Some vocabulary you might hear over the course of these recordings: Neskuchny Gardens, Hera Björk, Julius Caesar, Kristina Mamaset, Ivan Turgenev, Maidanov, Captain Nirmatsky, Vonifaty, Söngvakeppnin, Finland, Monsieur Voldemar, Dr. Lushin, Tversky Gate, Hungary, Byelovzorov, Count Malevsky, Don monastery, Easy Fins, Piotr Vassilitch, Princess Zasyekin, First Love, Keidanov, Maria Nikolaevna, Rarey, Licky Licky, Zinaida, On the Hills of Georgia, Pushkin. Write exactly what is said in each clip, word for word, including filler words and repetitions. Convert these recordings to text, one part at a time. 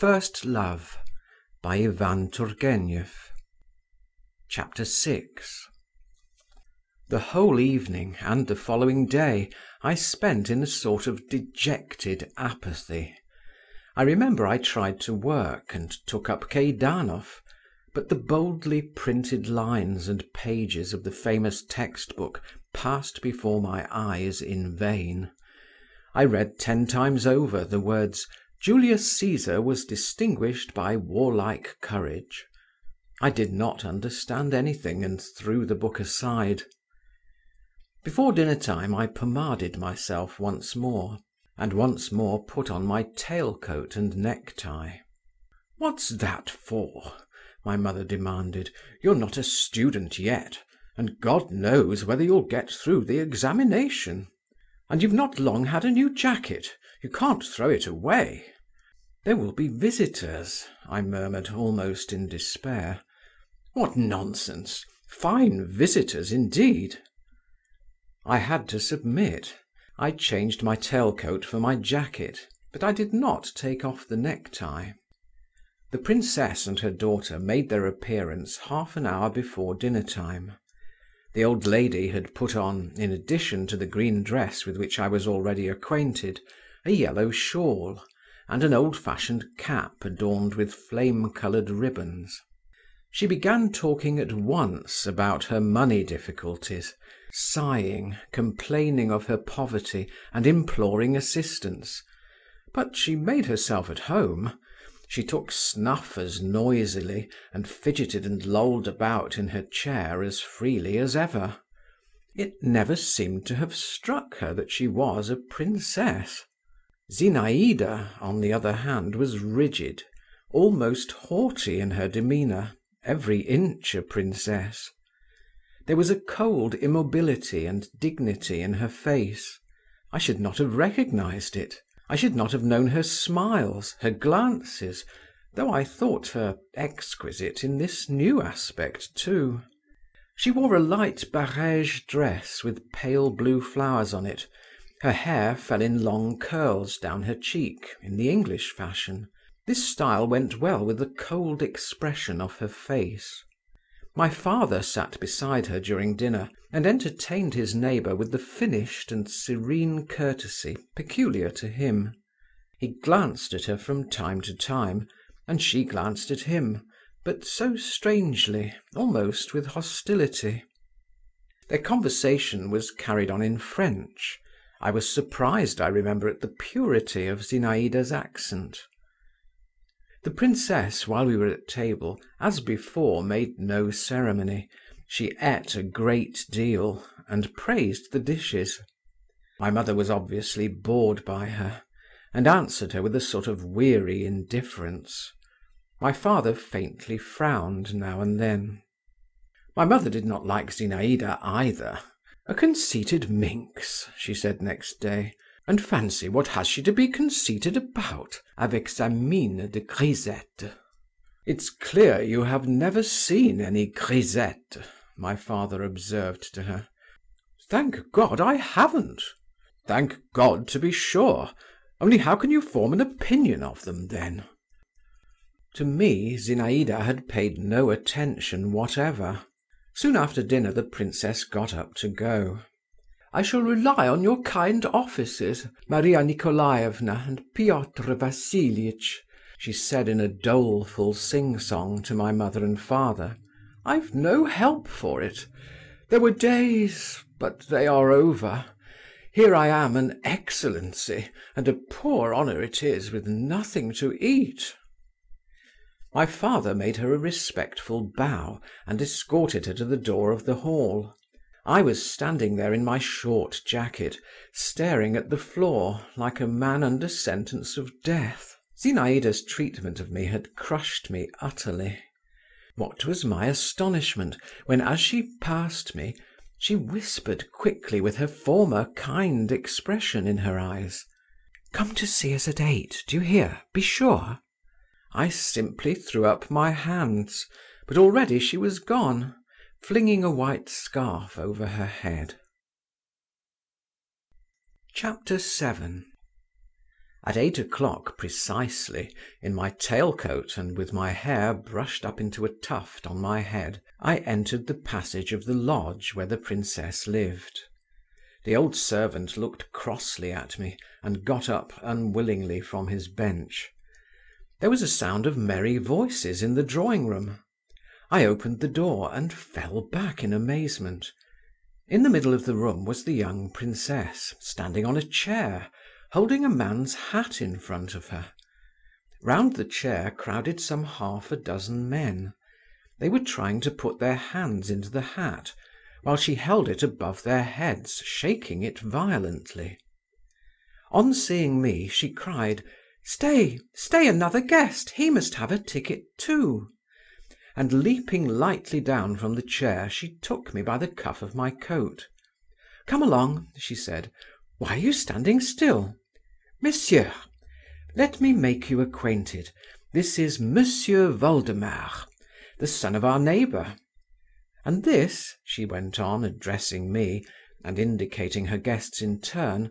First Love by Ivan Turgenev. Chapter six. The whole evening and the following day I spent in a sort of dejected apathy. I remember I tried to work and took up Keidanov, but the boldly printed lines and pages of the famous textbook passed before my eyes in vain. I read ten times over the words, "Julius Caesar was distinguished by warlike courage." I did not understand anything and threw the book aside. Before dinner-time I pomaded myself once more, and once more put on my tail-coat and necktie. "What's that for?" my mother demanded. "You're not a student yet, and God knows whether you'll get through the examination. And you've not long had a new jacket. You can't throw it away." "There will be visitors," I murmured, almost in despair. "What nonsense! Fine visitors, indeed!" I had to submit. I changed my tailcoat for my jacket, but I did not take off the necktie. The princess and her daughter made their appearance half an hour before dinner-time. The old lady had put on, in addition to the green dress with which I was already acquainted, a yellow shawl, and an old-fashioned cap adorned with flame-coloured ribbons. She began talking at once about her money difficulties, sighing, complaining of her poverty, and imploring assistance. But she made herself at home. She took snuff as noisily, and fidgeted and lolled about in her chair as freely as ever. It never seemed to have struck her that she was a princess. Zinaida, on the other hand, was rigid, almost haughty in her demeanour, every inch a princess. There was a cold immobility and dignity in her face. I should not have recognised it. I should not have known her smiles, her glances, though I thought her exquisite in this new aspect too. She wore a light barège dress with pale blue flowers on it. Her hair fell in long curls down her cheek, in the English fashion. This style went well with the cold expression of her face. My father sat beside her during dinner, and entertained his neighbour with the finished and serene courtesy peculiar to him. He glanced at her from time to time, and she glanced at him, but so strangely, almost with hostility. Their conversation was carried on in French. I was surprised, I remember, at the purity of Zinaida's accent. The princess, while we were at table, as before, made no ceremony. She ate a great deal, and praised the dishes. My mother was obviously bored by her, and answered her with a sort of weary indifference. My father faintly frowned now and then. My mother did not like Zinaida either. "A conceited minx," she said next day. "And fancy, what has she to be conceited about, avec sa mine de grisette?" "It's clear you have never seen any grisette," my father observed to her. "Thank God I haven't." "Thank God, to be sure. Only how can you form an opinion of them, then?" To me, Zinaida had paid no attention whatever. Soon after dinner the princess got up to go. "I shall rely on your kind offices, Maria Nikolaevna and Piotr Vassilitch," she said in a doleful sing-song to my mother and father. "I've no help for it. There were days, but they are over. Here I am an excellency, and a poor honour it is, with nothing to eat." My father made her a respectful bow, and escorted her to the door of the hall. I was standing there in my short jacket, staring at the floor like a man under sentence of death. Zinaida's treatment of me had crushed me utterly. What was my astonishment when, as she passed me, she whispered quickly with her former kind expression in her eyes, "Come to see us at eight, do you hear? Be sure." I simply threw up my hands, but already she was gone, flinging a white scarf over her head. Chapter seven. At eight o'clock precisely, in my tail-coat and with my hair brushed up into a tuft on my head, I entered the passage of the lodge where the princess lived. The old servant looked crossly at me and got up unwillingly from his bench. There was a sound of merry voices in the drawing-room. I opened the door and fell back in amazement. In the middle of the room was the young princess, standing on a chair, holding a man's hat in front of her. Round the chair crowded some half a dozen men. They were trying to put their hands into the hat, while she held it above their heads, shaking it violently. On seeing me, she cried, "Stay, stay, another guest! He must have a ticket too!" And leaping lightly down from the chair, she took me by the cuff of my coat. "Come along," she said. "Why are you standing still? Monsieur, let me make you acquainted. This is Monsieur Voldemar, the son of our neighbour. And this," she went on, addressing me, and indicating her guests in turn,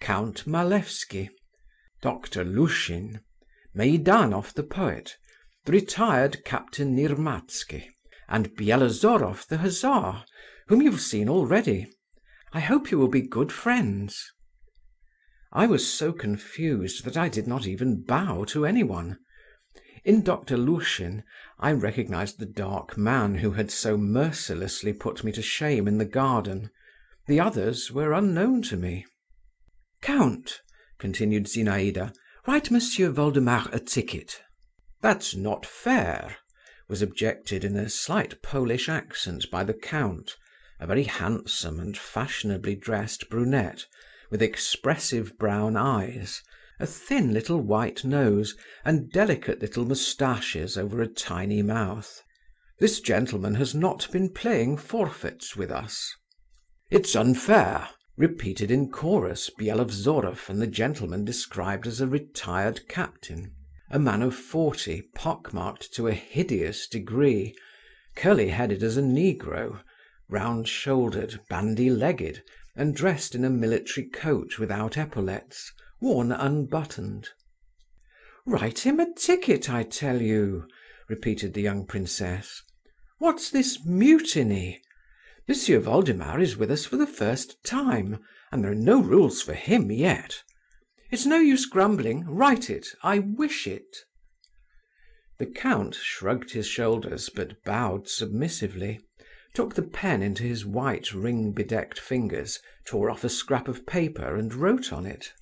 "Count Malevsky, Doctor Lushin, Maidanov the poet, the retired Captain Nirmatsky, and Byelovzorov the hussar, whom you've seen already. I hope you will be good friends." I was so confused that I did not even bow to anyone. In Doctor Lushin I recognized the dark man who had so mercilessly put me to shame in the garden. The others were unknown to me. "Count," continued Zinaida, "write Monsieur Voldemar a ticket." "That's not fair," was objected in a slight Polish accent by the Count, a very handsome and fashionably dressed brunette, with expressive brown eyes, a thin little white nose, and delicate little moustaches over a tiny mouth. "This gentleman has not been playing forfeits with us." "It's unfair," repeated in chorus Byelovzorov and the gentleman described as a retired captain, a man of forty, pockmarked to a hideous degree, curly-headed as a negro, round-shouldered, bandy-legged, and dressed in a military coat without epaulets, worn unbuttoned. "Write him a ticket, I tell you," repeated the young princess. "What's this mutiny? Monsieur Voldemar is with us for the first time, and there are no rules for him yet. It's no use grumbling. Write it. I wish it." The Count shrugged his shoulders, but bowed submissively, took the pen into his white ring-bedecked fingers, tore off a scrap of paper, and wrote on it,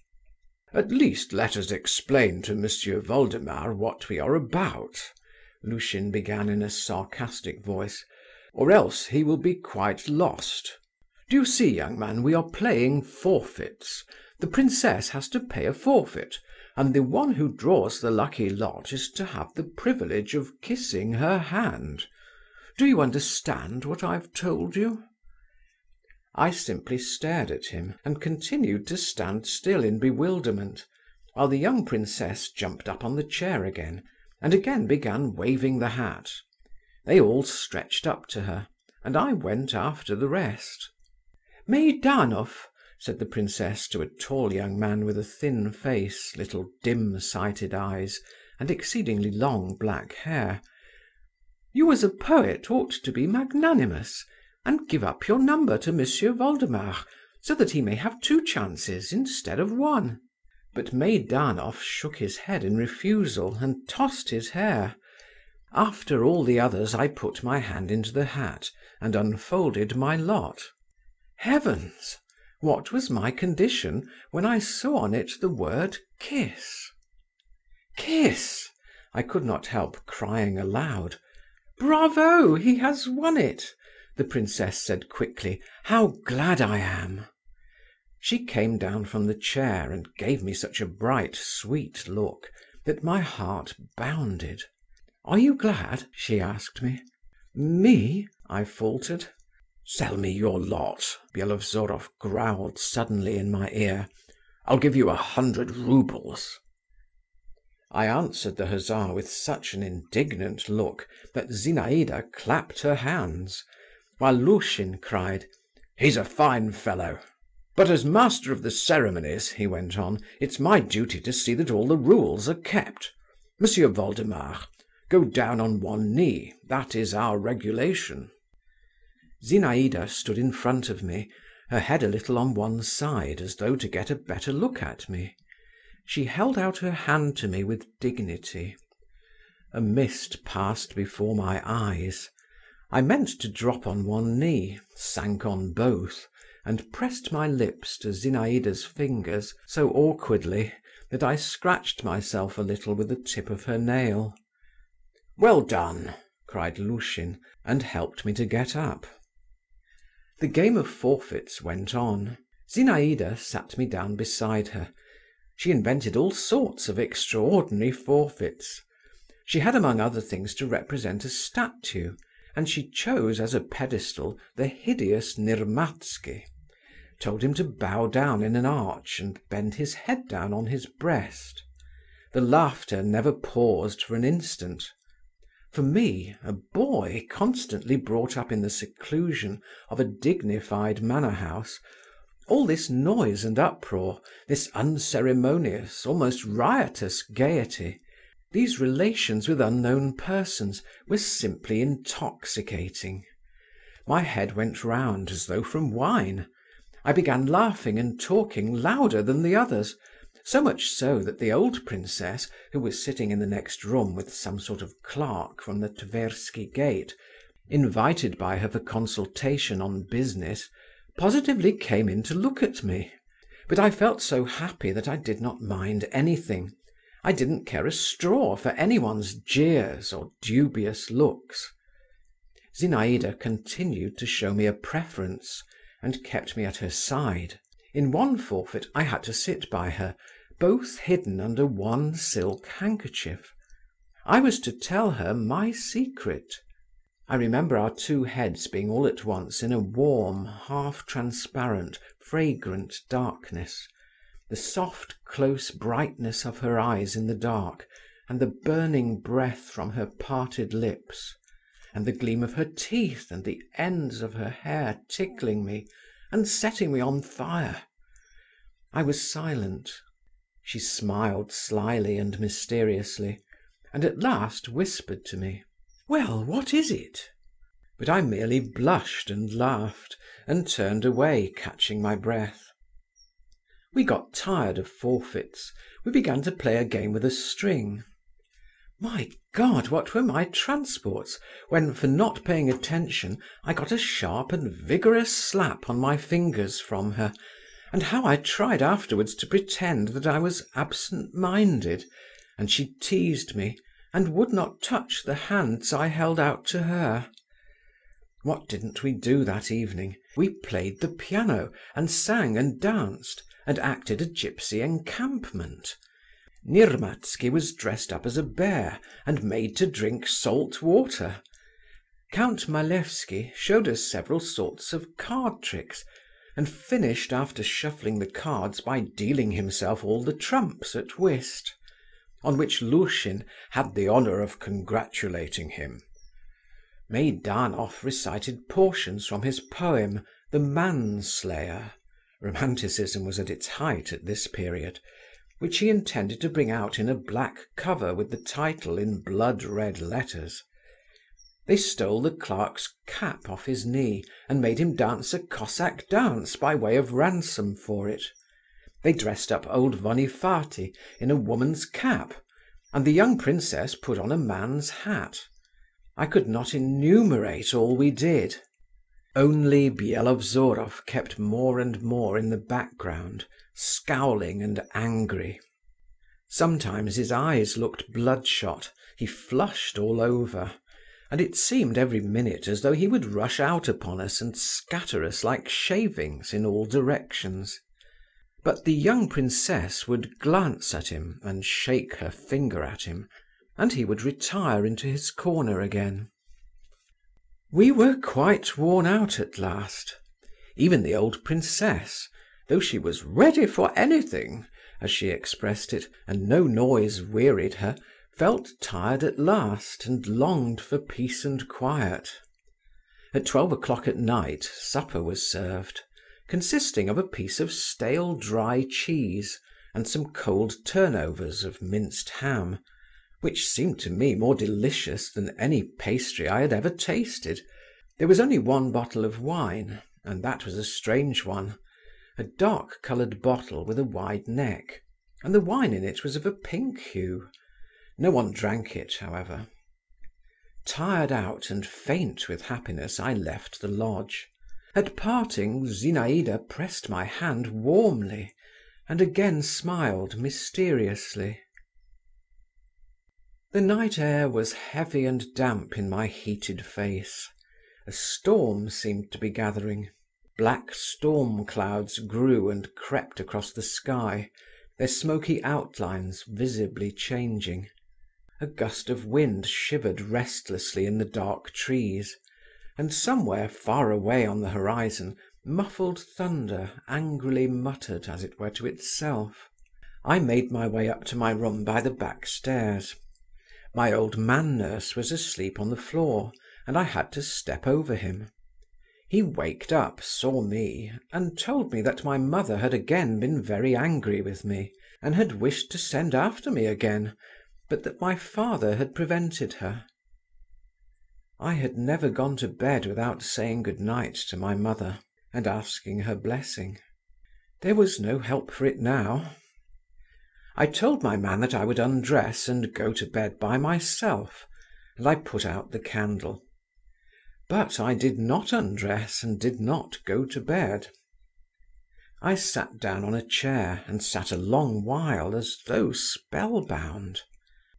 "At least let us explain to Monsieur Voldemar what we are about," Lushin began in a sarcastic voice, "or else he will be quite lost. Do you see, young man, we are playing forfeits. The princess has to pay a forfeit, and the one who draws the lucky lot is to have the privilege of kissing her hand. Do you understand what I've told you?" I simply stared at him, and continued to stand still in bewilderment, while the young princess jumped up on the chair again, and again began waving the hat. They all stretched up to her, and I went after the rest. "Maidanov," said the princess to a tall young man with a thin face, little dim-sighted eyes, and exceedingly long black hair, "you as a poet ought to be magnanimous, and give up your number to Monsieur Voldemar, so that he may have two chances instead of one." But Maidanov shook his head in refusal, and tossed his hair. After all the others I put my hand into the hat, and unfolded my lot. Heavens! What was my condition when I saw on it the word kiss? Kiss! I could not help crying aloud. "Bravo! He has won it!" the princess said quickly. "How glad I am!" She came down from the chair and gave me such a bright, sweet look that my heart bounded. "Are you glad?" she asked me. "Me?" I faltered. "Sell me your lot," Byelovzorov growled suddenly in my ear. "I'll give you a hundred roubles." I answered the hussar with such an indignant look that Zinaida clapped her hands, while Lushin cried, "He's a fine fellow!" "But as master of the ceremonies," he went on, "it's my duty to see that all the rules are kept. Monsieur Voldemar, go down on one knee, that is our regulation." Zinaïda stood in front of me, her head a little on one side as though to get a better look at me. She held out her hand to me with dignity. A mist passed before my eyes. I meant to drop on one knee, sank on both, and pressed my lips to Zinaïda's fingers so awkwardly that I scratched myself a little with the tip of her nail. "Well done!" cried Lushin, and helped me to get up. The game of forfeits went on. Zinaïda sat me down beside her. She invented all sorts of extraordinary forfeits. She had among other things to represent a statue, and she chose as a pedestal the hideous Nirmatsky, told him to bow down in an arch and bend his head down on his breast. The laughter never paused for an instant. For me, a boy constantly brought up in the seclusion of a dignified manor-house, all this noise and uproar, this unceremonious, almost riotous gaiety, these relations with unknown persons, were simply intoxicating. My head went round as though from wine. I began laughing and talking louder than the others, so much so that the old princess, who was sitting in the next room with some sort of clerk from the Tversky Gate, invited by her for consultation on business, positively came in to look at me. But I felt so happy that I did not mind anything. I didn't care a straw for anyone's jeers or dubious looks. Zinaïda continued to show me a preference, and kept me at her side. In one forfeit I had to sit by her, both hidden under one silk handkerchief. I was to tell her my secret. I remember our two heads being all at once in a warm, half-transparent, fragrant darkness, the soft, close brightness of her eyes in the dark, and the burning breath from her parted lips, and the gleam of her teeth and the ends of her hair tickling me and setting me on fire. I was silent. She smiled slyly and mysteriously, and at last whispered to me, "Well, what is it?" But I merely blushed and laughed, and turned away, catching my breath. We got tired of forfeits. We began to play a game with a string. My God, what were my transports when, for not paying attention, I got a sharp and vigorous slap on my fingers from her, and how I tried afterwards to pretend that I was absent-minded, and she teased me, and would not touch the hands I held out to her. What didn't we do that evening? We played the piano, and sang and danced, and acted a gypsy encampment. Nirmatsky was dressed up as a bear and made to drink salt water. Count Malevsky showed us several sorts of card tricks, and finished after shuffling the cards by dealing himself all the trumps at whist, on which Lushin had the honour of congratulating him. Maidanov recited portions from his poem The Manslayer. Romanticism was at its height at this period, which he intended to bring out in a black cover with the title in blood-red letters. They stole the clerk's cap off his knee and made him dance a Cossack dance by way of ransom for it. They dressed up old Vonifaty in a woman's cap, and the young princess put on a man's hat. I could not enumerate all we did. Only Byelovzorov kept more and more in the background, scowling and angry. Sometimes his eyes looked bloodshot, he flushed all over, and it seemed every minute as though he would rush out upon us and scatter us like shavings in all directions. But the young princess would glance at him and shake her finger at him, and he would retire into his corner again. We were quite worn out at last. Even the old princess, though she was ready for anything, as she expressed it, and no noise wearied her, felt tired at last and longed for peace and quiet. At twelve o'clock at night supper was served. consisting of a piece of stale dry cheese and some cold turnovers of minced ham, which seemed to me more delicious than any pastry I had ever tasted. There was only one bottle of wine, and that was a strange one, a dark-coloured bottle with a wide neck, and the wine in it was of a pink hue. No one drank it, however. Tired out and faint with happiness, I left the lodge. At parting, Zinaida pressed my hand warmly, and again smiled mysteriously. The night air was heavy and damp in my heated face. A storm seemed to be gathering. Black storm clouds grew and crept across the sky, their smoky outlines visibly changing. A gust of wind shivered restlessly in the dark trees, and somewhere far away on the horizon, muffled thunder angrily muttered, as it were, to itself. I made my way up to my room by the back stairs. My old man-nurse was asleep on the floor, and I had to step over him. He waked up, saw me, and told me that my mother had again been very angry with me, and had wished to send after me again, but that my father had prevented her. I had never gone to bed without saying good-night to my mother, and asking her blessing. There was no help for it now. I told my man that I would undress and go to bed by myself, and I put out the candle. But I did not undress and did not go to bed. I sat down on a chair, and sat a long while as though spellbound.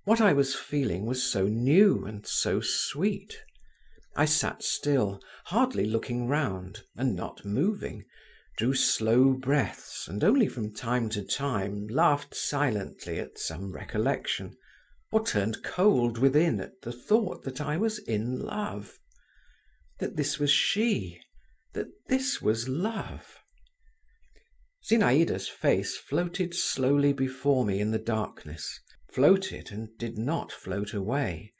What I was feeling was so new and so sweet. I sat still, hardly looking round, and not moving, drew slow breaths, and only from time to time laughed silently at some recollection, or turned cold within at the thought that I was in love, that this was she, that this was love. Zinaida's face floated slowly before me in the darkness, floated and did not float away.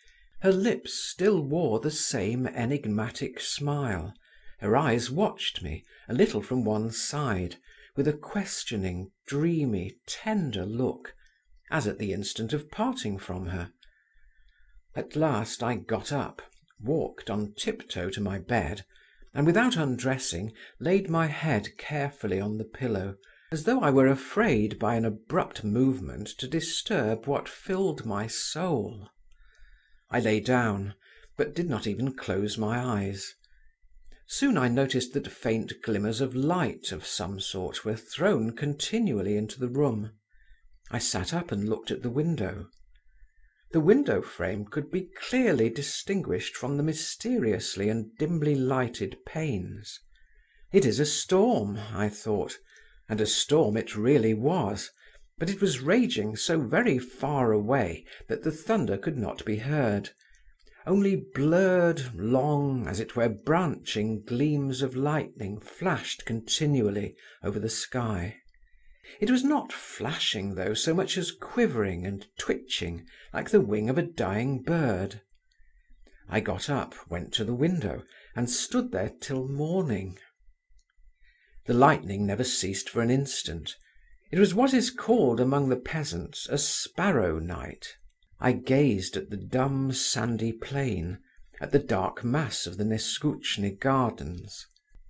Her lips still wore the same enigmatic smile. Her eyes watched me, a little from one side, with a questioning, dreamy, tender look, as at the instant of parting from her. At last I got up, walked on tiptoe to my bed, and without undressing, laid my head carefully on the pillow, as though I were afraid by an abrupt movement to disturb what filled my soul. I lay down, but did not even close my eyes. Soon I noticed that faint glimmers of light of some sort were thrown continually into the room. I sat up and looked at the window. The window frame could be clearly distinguished from the mysteriously and dimly lighted panes. It is a storm, I thought, and a storm it really was, but it was raging so very far away that the thunder could not be heard. Only blurred, long, as it were branching gleams of lightning flashed continually over the sky. It was not flashing, though, so much as quivering and twitching like the wing of a dying bird. I got up, went to the window, and stood there till morning. The lightning never ceased for an instant. It was what is called among the peasants a sparrow night. I gazed at the dumb sandy plain, at the dark mass of the Neskuchny Gardens,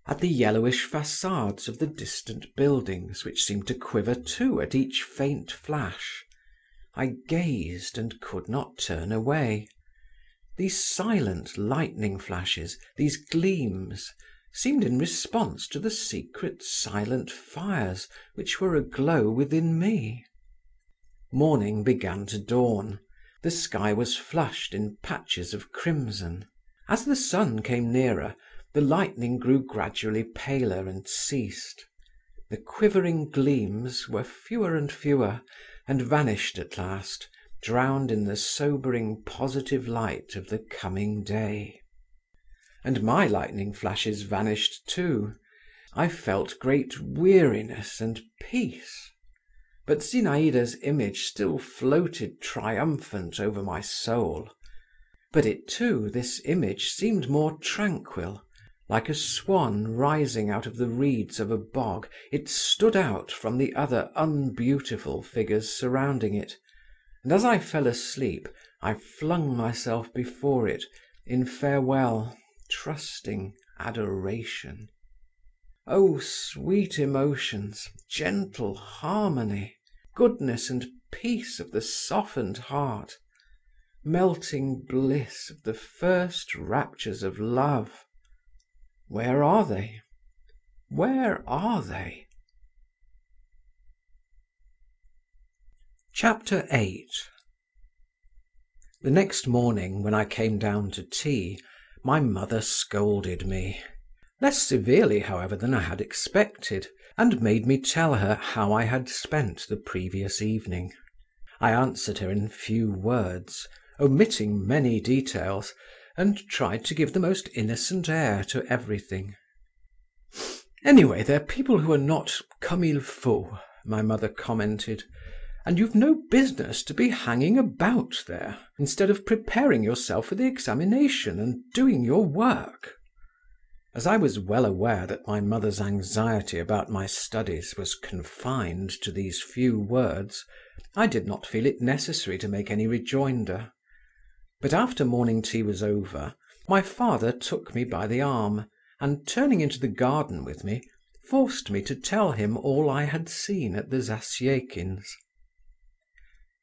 at the yellowish facades of the distant buildings, which seemed to quiver too at each faint flash. I gazed and could not turn away. These silent lightning flashes, these gleams, seemed in response to the secret silent fires which were aglow within me. Morning began to dawn. The sky was flushed in patches of crimson. As the sun came nearer, the lightning grew gradually paler and ceased. The quivering gleams were fewer and fewer, and vanished at last, drowned in the sobering positive light of the coming day. And my lightning flashes vanished too. I felt great weariness and peace. But Zinaida's image still floated triumphant over my soul. But it too, this image, seemed more tranquil, Like a swan rising out of the reeds of a bog, it stood out from the other unbeautiful figures surrounding it, and as I fell asleep I flung myself before it in farewell, trusting adoration. Oh, sweet emotions, gentle harmony, goodness and peace of the softened heart, melting bliss of the first raptures of love! Where are they? Where are they? Chapter eight. The next morning, when I came down to tea, my mother scolded me, less severely, however, than I had expected, and made me tell her how I had spent the previous evening. I answered her in few words, omitting many details, and tried to give the most innocent air to everything. "Anyway, they're people who are not comme il faut," my mother commented, "and you've no business to be hanging about there, instead of preparing yourself for the examination and doing your work." As I was well aware that my mother's anxiety about my studies was confined to these few words, I did not feel it necessary to make any rejoinder. But after morning tea was over, my father took me by the arm, and turning into the garden with me, forced me to tell him all I had seen at the Zasyekins.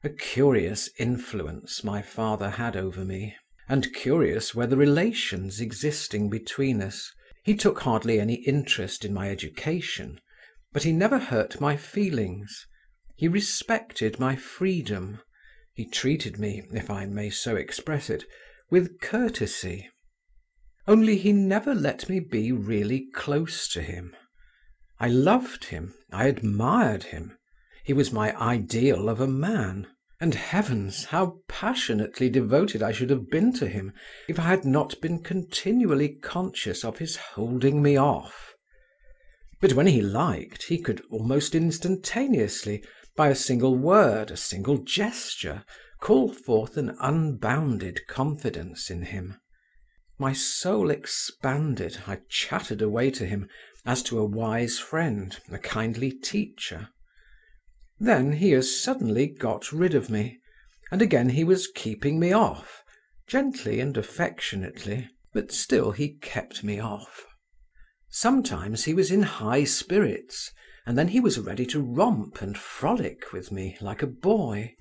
A curious influence my father had over me, and curious were the relations existing between us. He took hardly any interest in my education, but he never hurt my feelings. He respected my freedom. He treated me, if I may so express it, with courtesy. Only he never let me be really close to him. I loved him, I admired him. He was my ideal of a man, and heavens, how passionately devoted I should have been to him if I had not been continually conscious of his holding me off. But when he liked, he could almost instantaneously, by a single word, a single gesture, call forth an unbounded confidence in him. My soul expanded, I chattered away to him, as to a wise friend, a kindly teacher. Then he as suddenly got rid of me, and again he was keeping me off, gently and affectionately, but still he kept me off. Sometimes he was in high spirits, and then he was ready to romp and frolic with me like a boy.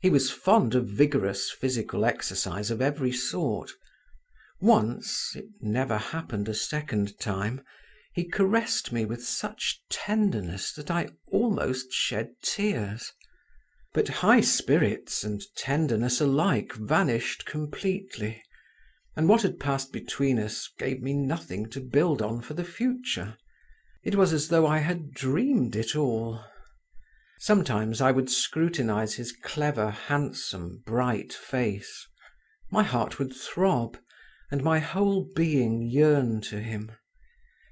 He was fond of vigorous physical exercise of every sort. Once, it never happened a second time, he caressed me with such tenderness that I almost shed tears. But high spirits and tenderness alike vanished completely, and what had passed between us gave me nothing to build on for the future. It was as though I had dreamed it all. Sometimes I would scrutinize his clever, handsome, bright face. My heart would throb, and my whole being yearn to him.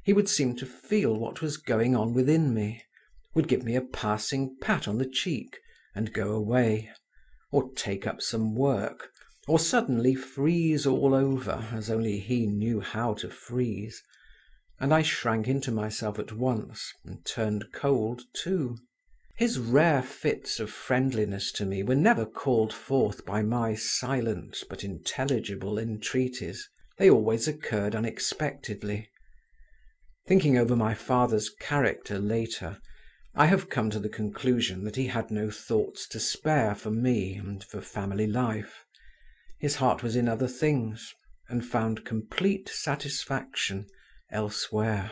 He would seem to feel what was going on within me, would give me a passing pat on the cheek, and go away, or take up some work, or suddenly freeze all over, as only he knew how to freeze, and I shrank into myself at once, and turned cold too. His rare fits of friendliness to me were never called forth by my silent but intelligible entreaties. They always occurred unexpectedly. Thinking over my father's character later, I have come to the conclusion that he had no thoughts to spare for me and for family life. His heart was in other things, and found complete satisfaction elsewhere.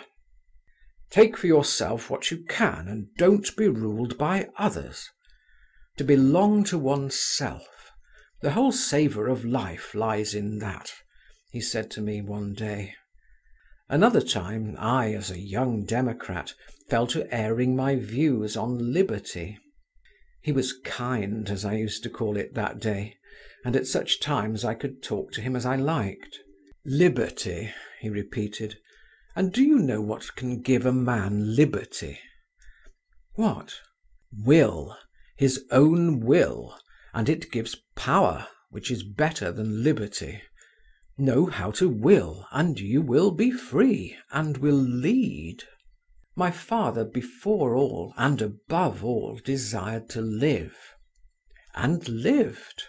Take for yourself what you can, and don't be ruled by others. To belong to oneself, the whole savour of life lies in that, he said to me one day. Another time, I, as a young democrat, fell to airing my views on liberty. He was kind, as I used to call it that day, and at such times I could talk to him as I liked. "Liberty," he repeated, "and do you know what can give a man liberty?" "What?" "Will, his own will, and it gives power, which is better than liberty. Know how to will, and you will be free, and will lead. My father before all and above all desired to live, and lived.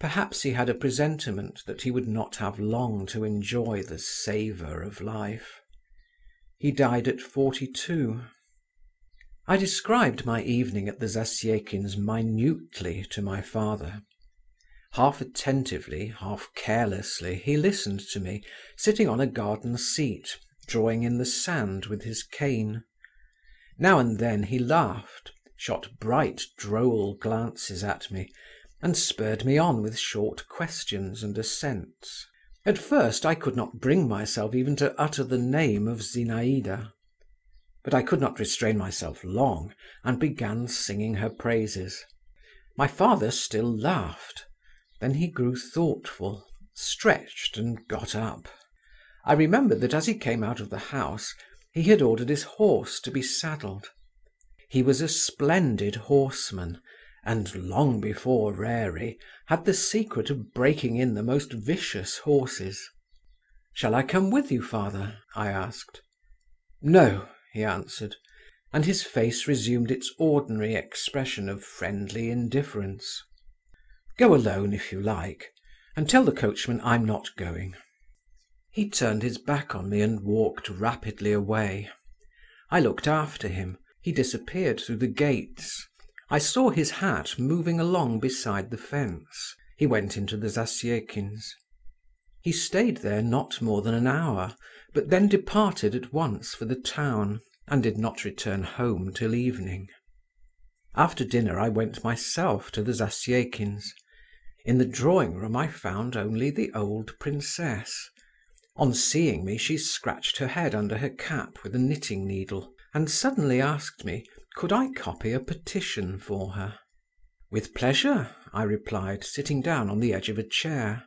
Perhaps he had a presentiment that he would not have long to enjoy the savour of life. He died at forty-two. I described my evening at the Zasyekins' minutely to my father. Half attentively, half carelessly, he listened to me, sitting on a garden seat, drawing in the sand with his cane. Now and then he laughed, shot bright droll glances at me, and spurred me on with short questions and assents. At first I could not bring myself even to utter the name of Zinaida. But I could not restrain myself long, and began singing her praises. My father still laughed. Then he grew thoughtful, stretched, and got up. I remembered that as he came out of the house, he had ordered his horse to be saddled. He was a splendid horseman, and long before Rarey had the secret of breaking in the most vicious horses. "Shall I come with you, father?" I asked. "No," he answered, and his face resumed its ordinary expression of friendly indifference. "Go alone if you like, and tell the coachman I'm not going." He turned his back on me and walked rapidly away. I looked after him. He disappeared through the gates. I saw his hat moving along beside the fence. He went into the Zasyekins'. He stayed there not more than an hour, but then departed at once for the town, and did not return home till evening. After dinner I went myself to the Zasyekins'. In the drawing-room I found only the old princess. On seeing me she scratched her head under her cap with a knitting needle, and suddenly asked me, could I copy a petition for her? "With pleasure," I replied, sitting down on the edge of a chair.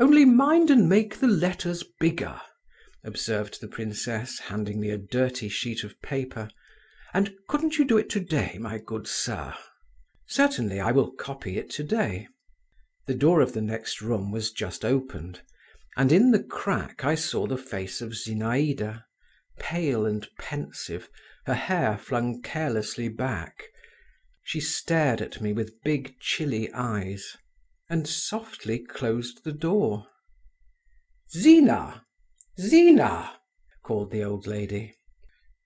"Only mind and make the letters bigger," observed the princess, handing me a dirty sheet of paper. "And couldn't you do it today, my good sir?" "Certainly, I will copy it today." The door of the next room was just opened, and in the crack I saw the face of Zinaida, pale and pensive, her hair flung carelessly back. She stared at me with big chilly eyes, and softly closed the door. "Zina! Zina!" called the old lady.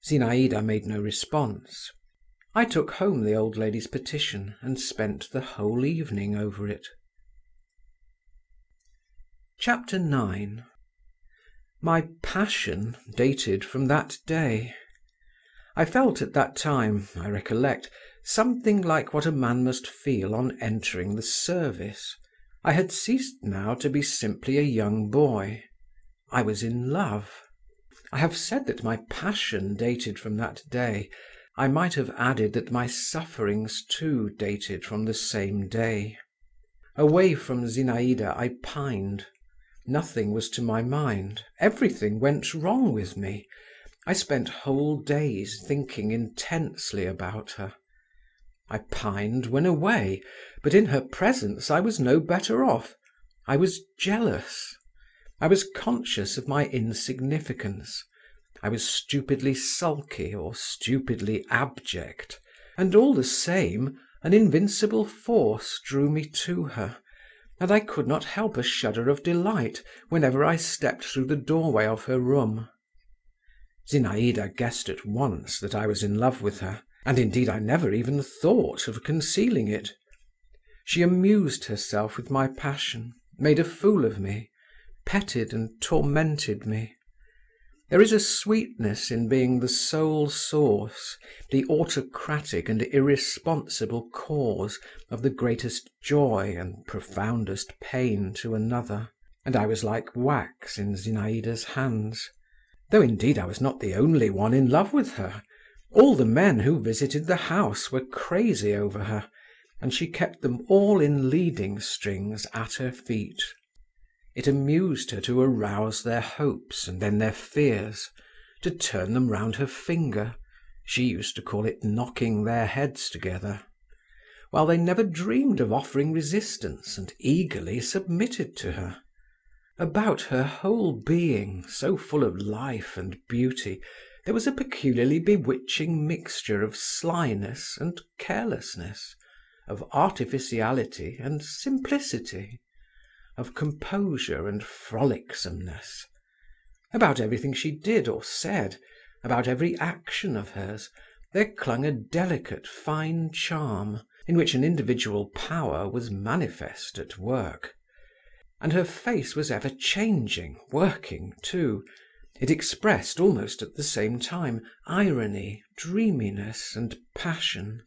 Zinaida made no response. I took home the old lady's petition, and spent the whole evening over it. Chapter nine. My passion dated from that day. I felt at that time, I recollect, something like what a man must feel on entering the service. I had ceased now to be simply a young boy. I was in love. I have said that my passion dated from that day. I might have added that my sufferings too dated from the same day. Away from Zinaida I pined. Nothing was to my mind. Everything went wrong with me. I spent whole days thinking intensely about her. I pined when away, but in her presence I was no better off. I was jealous. I was conscious of my insignificance. I was stupidly sulky or stupidly abject, and all the same an invincible force drew me to her, and I could not help a shudder of delight whenever I stepped through the doorway of her room. Zinaida guessed at once that I was in love with her, and indeed I never even thought of concealing it. She amused herself with my passion, made a fool of me, petted and tormented me. There is a sweetness in being the sole source, the autocratic and irresponsible cause of the greatest joy and profoundest pain to another, and I was like wax in Zinaida's hands. Though indeed I was not the only one in love with her. All the men who visited the house were crazy over her, and she kept them all in leading strings at her feet. It amused her to arouse their hopes and then their fears, to turn them round her finger. She used to call it knocking their heads together, while they never dreamed of offering resistance and eagerly submitted to her. About her whole being, so full of life and beauty, there was a peculiarly bewitching mixture of slyness and carelessness, of artificiality and simplicity, of composure and frolicsomeness. About everything she did or said, about every action of hers, there clung a delicate, fine charm, in which an individual power was manifest at work. And her face was ever changing, working too. It expressed, almost at the same time, irony, dreaminess, and passion.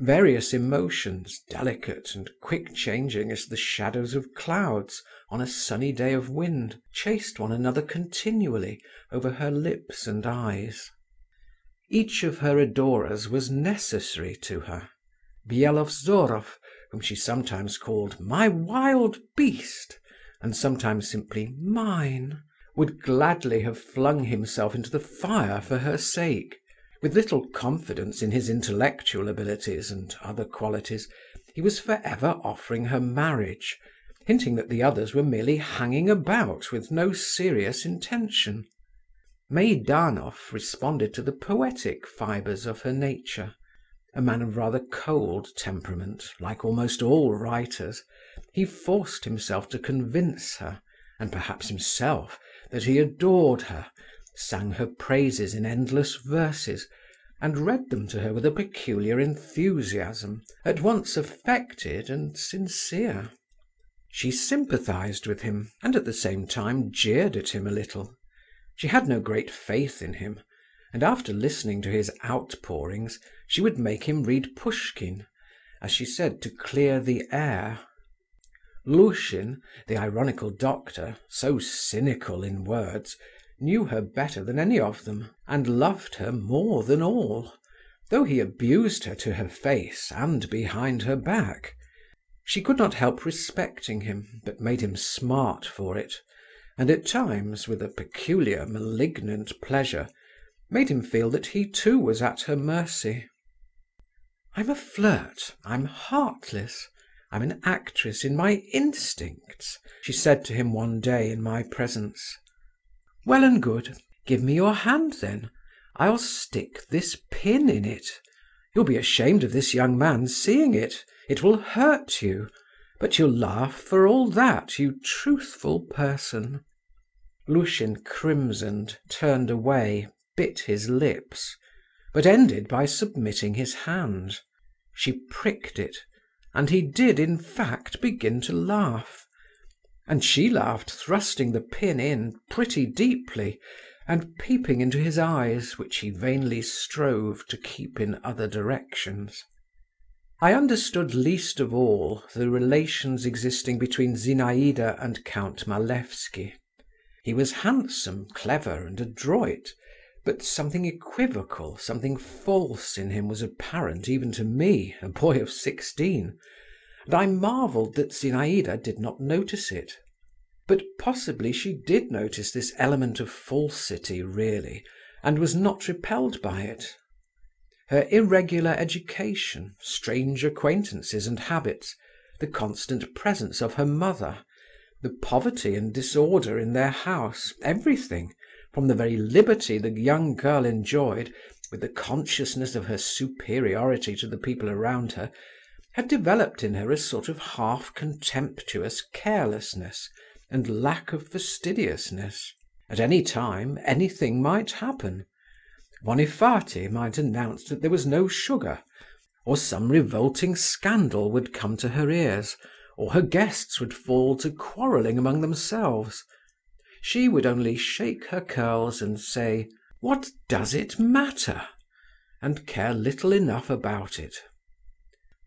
Various emotions, delicate and quick-changing as the shadows of clouds on a sunny day of wind, chased one another continually over her lips and eyes. Each of her adorers was necessary to her. Byelovzorov, whom she sometimes called "my wild beast," and sometimes simply "mine," would gladly have flung himself into the fire for her sake. With little confidence in his intellectual abilities and other qualities, he was forever offering her marriage, hinting that the others were merely hanging about with no serious intention. Maidanov responded to the poetic fibres of her nature. A man of rather cold temperament, like almost all writers, he forced himself to convince her, and perhaps himself, that he adored her, sang her praises in endless verses, and read them to her with a peculiar enthusiasm, at once affected and sincere. She sympathised with him, and at the same time jeered at him a little. She had no great faith in him, and after listening to his outpourings, she would make him read Pushkin, as she said, to clear the air. Lushin, the ironical doctor, so cynical in words, knew her better than any of them, and loved her more than all, though he abused her to her face and behind her back. She could not help respecting him, but made him smart for it, and at times, with a peculiar malignant pleasure, made him feel that he too was at her mercy. "I'm a flirt, I'm heartless, I'm an actress in my instincts," she said to him one day in my presence. "Well and good, give me your hand then, I'll stick this pin in it. You'll be ashamed of this young man seeing it, it will hurt you, but you'll laugh for all that, you truthful person." Lushin crimsoned, turned away, bit his lips, but ended by submitting his hand. She pricked it, and he did in fact begin to laugh, and she laughed, thrusting the pin in pretty deeply, and peeping into his eyes, which he vainly strove to keep in other directions. I understood least of all the relations existing between Zinaida and Count Malevsky. He was handsome, clever, and adroit, but something equivocal, something false in him was apparent even to me, a boy of sixteen, and I marvelled that Zinaida did not notice it. But possibly she did notice this element of falsity really, and was not repelled by it. Her irregular education, strange acquaintances and habits, the constant presence of her mother, the poverty and disorder in their house, everything, from the very liberty the young girl enjoyed, with the consciousness of her superiority to the people around her, had developed in her a sort of half-contemptuous carelessness and lack of fastidiousness. At any time, anything might happen. Vonifaty might announce that there was no sugar, or some revolting scandal would come to her ears, or her guests would fall to quarrelling among themselves. She would only shake her curls and say, "What does it matter?" and care little enough about it.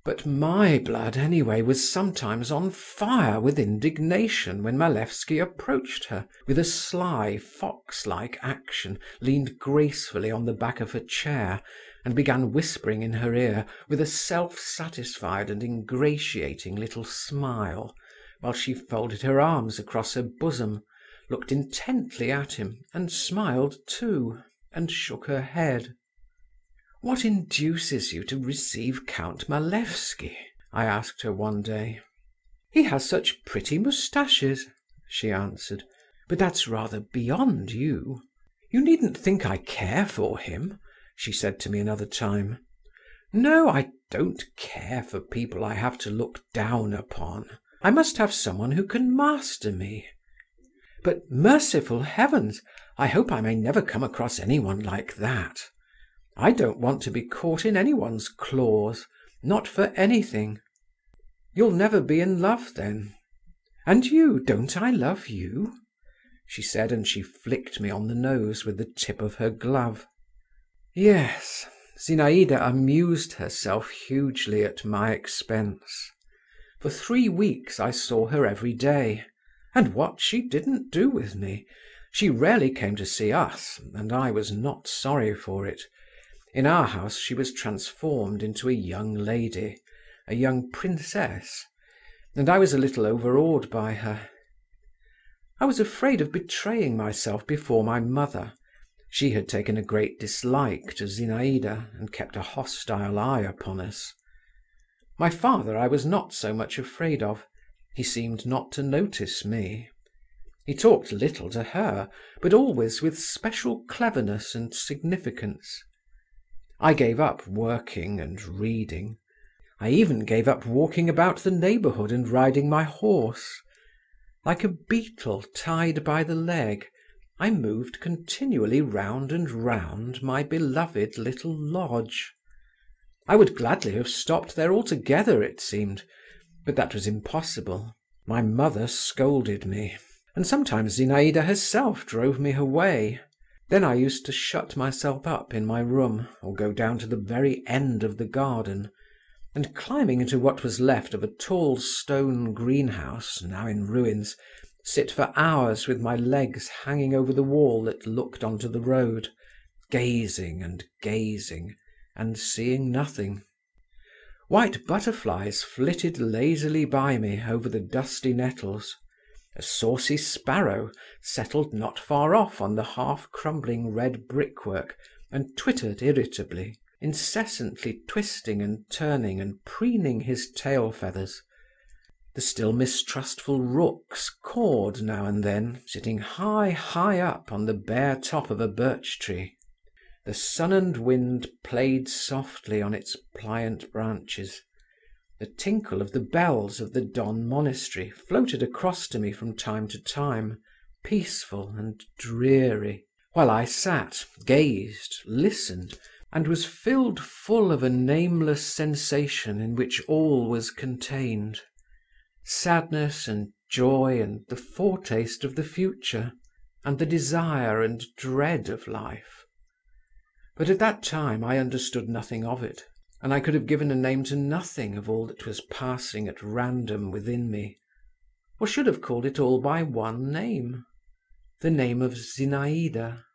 But my blood, anyway, was sometimes on fire with indignation when Malevsky approached her, with a sly, fox-like action, leaned gracefully on the back of her chair, and began whispering in her ear with a self-satisfied and ingratiating little smile, while she folded her arms across her bosom, looked intently at him, and smiled too, and shook her head. "What induces you to receive Count Malevsky?" I asked her one day. "He has such pretty moustaches." she answered, "but that's rather beyond you." "You needn't think I care for him," she said to me another time. "No, I don't care for people I have to look down upon. I must have someone who can master me. But merciful heavens, I hope I may never come across anyone like that. I don't want to be caught in anyone's claws, not for anything." "You'll never be in love, then. And you, don't I love you?" she said, and she flicked me on the nose with the tip of her glove. Yes, Zinaida amused herself hugely at my expense. For three weeks I saw her every day, and what she didn't do with me! She rarely came to see us, and I was not sorry for it. In our house she was transformed into a young lady, a young princess, and I was a little overawed by her. I was afraid of betraying myself before my mother. She had taken a great dislike to Zinaida, and kept a hostile eye upon us. My father I was not so much afraid of. He seemed not to notice me. He talked little to her, but always with special cleverness and significance. I gave up working and reading. I even gave up walking about the neighbourhood and riding my horse. Like a beetle tied by the leg, I moved continually round and round my beloved little lodge. I would gladly have stopped there altogether, it seemed, but that was impossible. My mother scolded me, and sometimes Zinaida herself drove me away. Then I used to shut myself up in my room, or go down to the very end of the garden, and climbing into what was left of a tall stone greenhouse, now in ruins, sit for hours with my legs hanging over the wall that looked onto the road, gazing and gazing, and seeing nothing. White butterflies flitted lazily by me over the dusty nettles. A saucy sparrow settled not far off on the half-crumbling red brickwork and twittered irritably, incessantly twisting and turning and preening his tail-feathers. The still mistrustful rooks cawed now and then, sitting high, high up on the bare top of a birch tree. The sun and wind played softly on its pliant branches. The tinkle of the bells of the Don monastery floated across to me from time to time, peaceful and dreary, while I sat, gazed, listened, and was filled full of a nameless sensation in which all was contained. Sadness and joy and the foretaste of the future, and the desire and dread of life. But at that time I understood nothing of it, and I could have given a name to nothing of all that was passing at random within me, or should have called it all by one name, the name of Zinaida.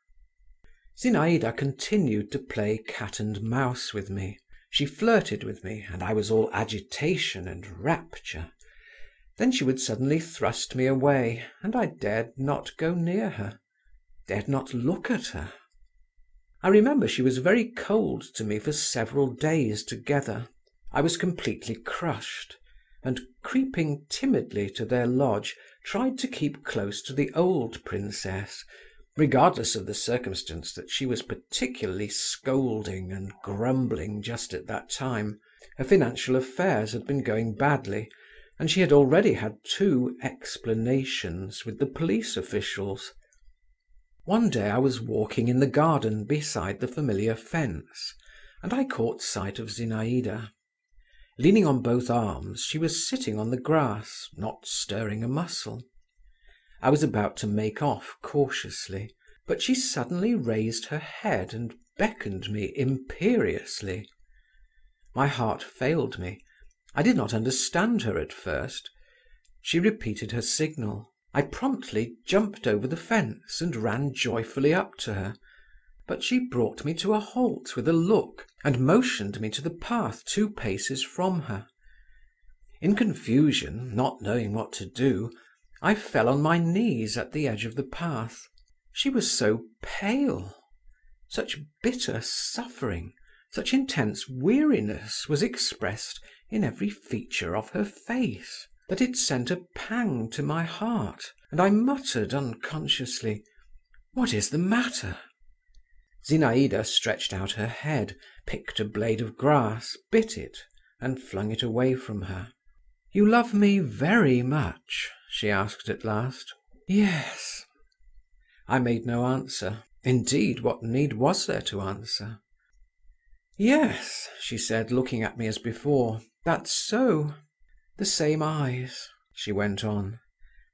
Zinaida continued to play cat and mouse with me. She flirted with me, and I was all agitation and rapture. Then she would suddenly thrust me away, and I dared not go near her, dared not look at her. I remember she was very cold to me for several days together. I was completely crushed, and creeping timidly to their lodge, tried to keep close to the old princess, regardless of the circumstance that she was particularly scolding and grumbling just at that time. Her financial affairs had been going badly, and she had already had two explanations with the police officials. One day I was walking in the garden beside the familiar fence, and I caught sight of Zinaida. Leaning on both arms, she was sitting on the grass, not stirring a muscle. I was about to make off cautiously, but she suddenly raised her head and beckoned me imperiously. My heart failed me. I did not understand her at first. She repeated her signal. I promptly jumped over the fence and ran joyfully up to her, but she brought me to a halt with a look and motioned me to the path two paces from her. In confusion, not knowing what to do, I fell on my knees at the edge of the path. She was so pale. Such bitter suffering, such intense weariness was expressed in every feature of her face. that it sent a pang to my heart, and I muttered unconsciously, "What is the matter?" Zinaïda stretched out her head, picked a blade of grass, bit it, and flung it away from her. "You love me very much?" she asked at last. "Yes." I made no answer. Indeed, what need was there to answer? "Yes," she said, looking at me as before, "that's so. The same eyes," she went on,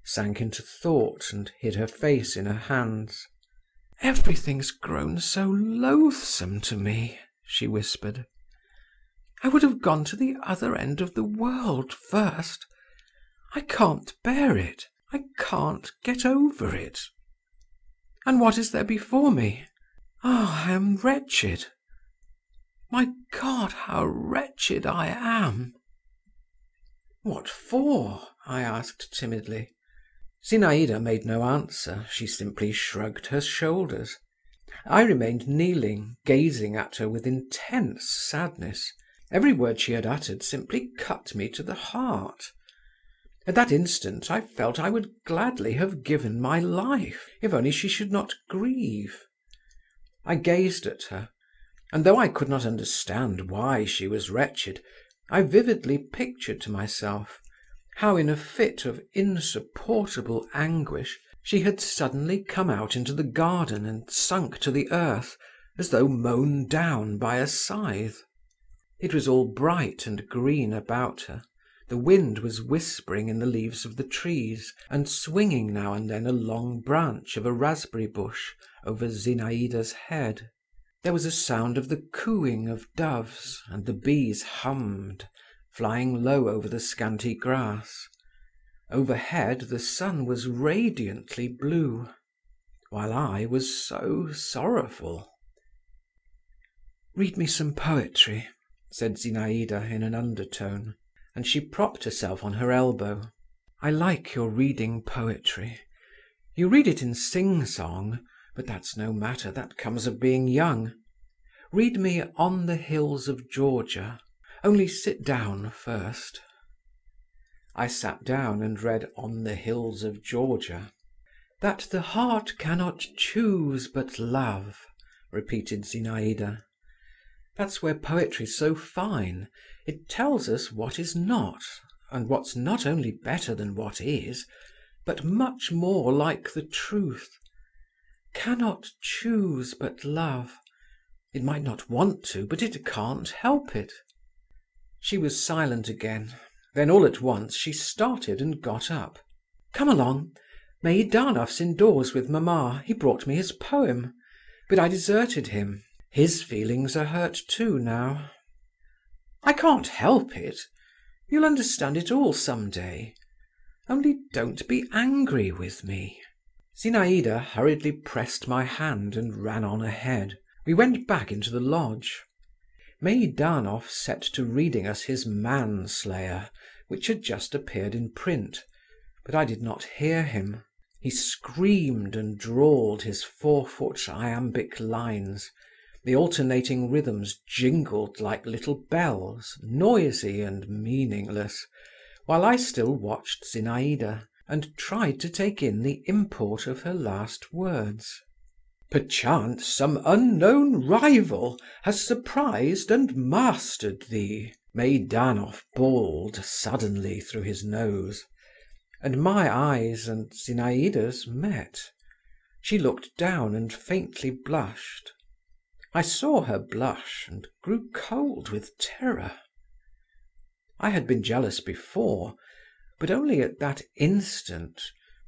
sank into thought and hid her face in her hands. "Everything's grown so loathsome to me," she whispered. "I would have gone to the other end of the world first. I can't bear it. I can't get over it. And what is there before me? Ah, I am wretched. My God, how wretched I am!" "What for?" I asked timidly. Zinaïda made no answer, she simply shrugged her shoulders. I remained kneeling, gazing at her with intense sadness. Every word she had uttered simply cut me to the heart. At that instant I felt I would gladly have given my life, if only she should not grieve. I gazed at her, and though I could not understand why she was wretched, I vividly pictured to myself how in a fit of insupportable anguish she had suddenly come out into the garden and sunk to the earth as though mown down by a scythe. It was all bright and green about her. The wind was whispering in the leaves of the trees, and swinging now and then a long branch of a raspberry bush over Zinaïda's head. There was a sound of the cooing of doves, and the bees hummed, flying low over the scanty grass. Overhead the sun was radiantly blue, while I was so sorrowful. "Read me some poetry," said Zinaïda in an undertone, and she propped herself on her elbow. "I like your reading poetry. You read it in sing-song, but that's no matter, that comes of being young. Read me On the Hills of Georgia, only sit down first." I sat down and read On the Hills of Georgia. "That the heart cannot choose but love," repeated Zinaïda. "That's where poetry's so fine. It tells us what is not, and what's not only better than what is, but much more like the truth. Cannot choose but love. It might not want to, but it can't help it." She was silent again. Then all at once she started and got up. "Come along. Maidanov's indoors with Mamma. He brought me his poem, but I deserted him. His feelings are hurt too now." "I can't help it. You'll understand it all some day. Only don't be angry with me." Zinaïda hurriedly pressed my hand and ran on ahead. We went back into the lodge. Maidanov set to reading us his Manslayer, which had just appeared in print, but I did not hear him. He screamed and drawled his four-foot iambic lines. The alternating rhythms jingled like little bells, noisy and meaningless, while I still watched Zinaïda and tried to take in the import of her last words. "Perchance some unknown rival has surprised and mastered thee," Maidanov bawled suddenly through his nose, and my eyes and Zinaïda's met. She looked down and faintly blushed. I saw her blush and grew cold with terror. I had been jealous before, but only at that instant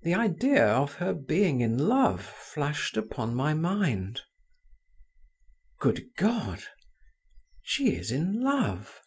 the idea of her being in love flashed upon my mind. Good God! She is in love!